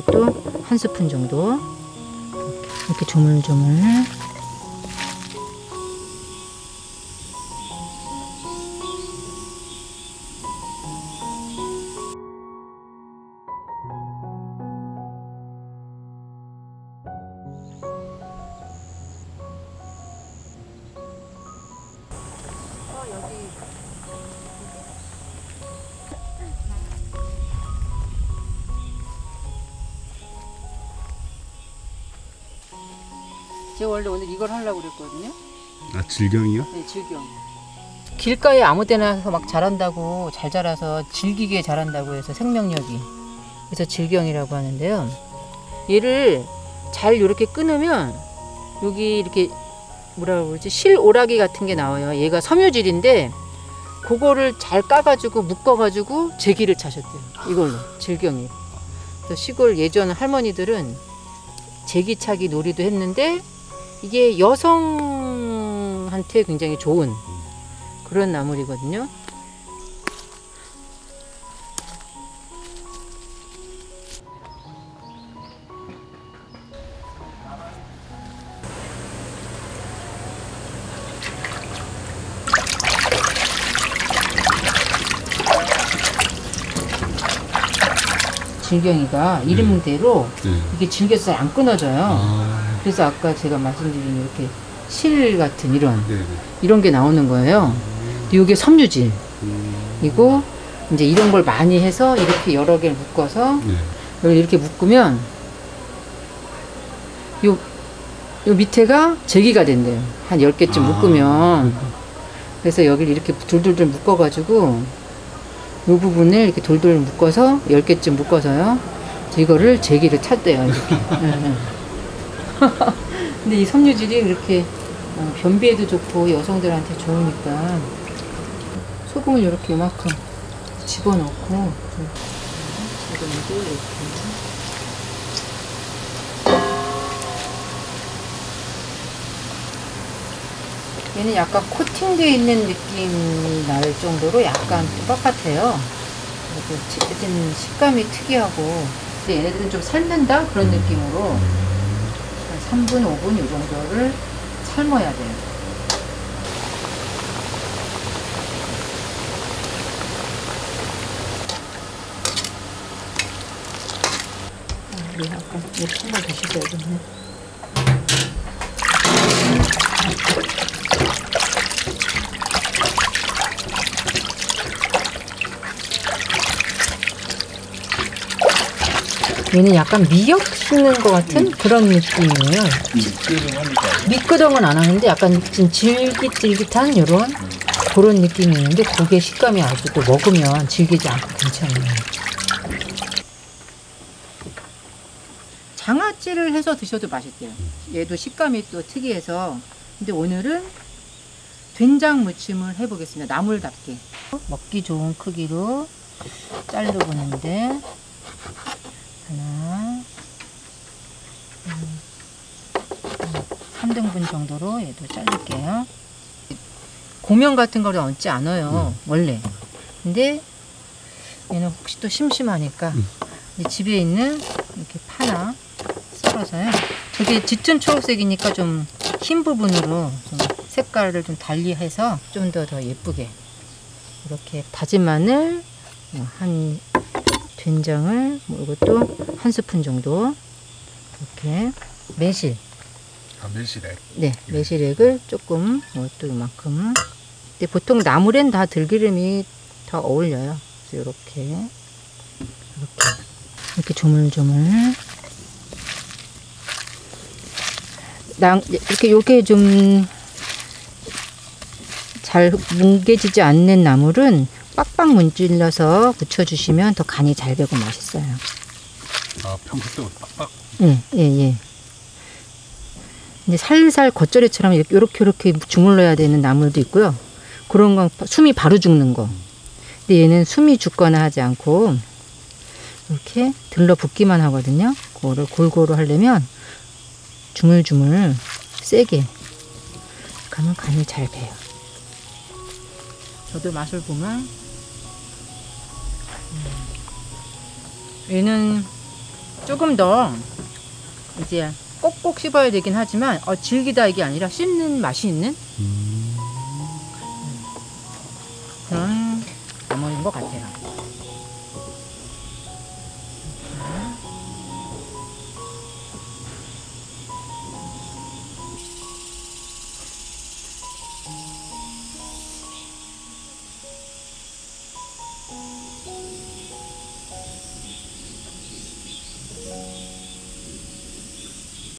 이것도 한 스푼 정도 이렇게 조물조물. 제가 원래 오늘 이걸 하려고 그랬거든요. 아, 질경이요? 네, 질경. 길가에 아무 데나 막 자란다고, 잘 자라서 질기게 자란다고 해서 생명력이. 그래서 질경이라고 하는데요. 얘를 잘 이렇게 끊으면 여기 이렇게 뭐라고 그러지? 실오라기 같은 게 나와요. 얘가 섬유질인데 그거를 잘 까가지고 묶어가지고 제기를 차셨대요. 이걸로, 질경이. 그래서 시골 예전 할머니들은 제기차기 놀이도 했는데 이게 여성한테 굉장히 좋은 그런 나물이거든요. 질경이가 이름대로 이게 질겨서 안 끊어져요. 그래서 아까 제가 말씀드린 이렇게 실 같은 이런 이런 게 나오는 거예요. 이게 섬유질. 이고 이제 이런 걸 많이 해서 이렇게 여러 개를 묶어서 이렇게 묶으면 요 밑에가 제기가 된대요. 한 10개쯤 묶으면. 그래서 여기를 이렇게 돌돌돌 묶어가지고 이 부분을 이렇게 돌돌 묶어서 10개쯤 묶어서요. 이거를 제기를 찼대요. 이렇게. 근데 이 섬유질이 이렇게 변비에도 좋고 여성들한테 좋으니까 소금을 이렇게 이만큼 집어넣고 소금도 이렇게. 얘는 약간 코팅되어 있는 느낌이 날 정도로 약간 빡빡해요. 그리고 식감이 특이하고. 근데 얘네들은 좀 삶는다? 그런 느낌으로 3분, 5분 이 정도를 삶아야 돼요. 우리 약간 이렇게 한번 드셔야겠네. 얘는 약간 미역 씹는 것 같은 그런 느낌이에요. 미끄덩은 안 하는데 약간 좀 질깃질깃한 이런 그런 느낌이 있는데 그게 식감이 아주 또 먹으면 질기지 않고 괜찮아요. 장아찌를 해서 드셔도 맛있대요. 얘도 식감이 또 특이해서. 근데 오늘은 된장 무침을 해보겠습니다. 나물답게. 먹기 좋은 크기로 잘라보는데 하나, 3등분 정도로 얘도 자를게요. 고명 같은 거를 얹지 않아요, 원래. 근데 얘는 혹시 또 심심하니까 집에 있는 이렇게 파나 썰어서요. 되게 짙은 초록색이니까 좀 흰 부분으로 좀 색깔을 좀 달리해서 좀 더 예쁘게. 이렇게 다진 마늘, 한 된장을 이것도 한 스푼 정도 이렇게 매실. 아, 매실액. 네, 매실액을 조금 이것도 이만큼. 근데 보통 나물엔 다 들기름이 다 어울려요. 그래서 이렇게 조물조물. 이렇게 요게 좀 잘 뭉개지지 않는 나물은 빡빡 문질러서 부쳐주시면 더 간이 잘 배고 맛있어요. 아, 평소 때 빡빡? 네, 예. 근데 살살 겉절이처럼 이렇게 주물러야 되는 나물도 있고요. 그런 건 숨이 바로 죽는 거. 근데 얘는 숨이 죽거나 하지 않고 이렇게 들러붙기만 하거든요. 그거를 골고루 하려면 주물주물 세게 가면 간이 잘 배요. 저도 맛을 보면 얘는 조금 더 이제 꼭꼭 씹어야 되긴 하지만 질기다 이게 아니라 씹는 맛이 있는 그런 나물인 것 같아요.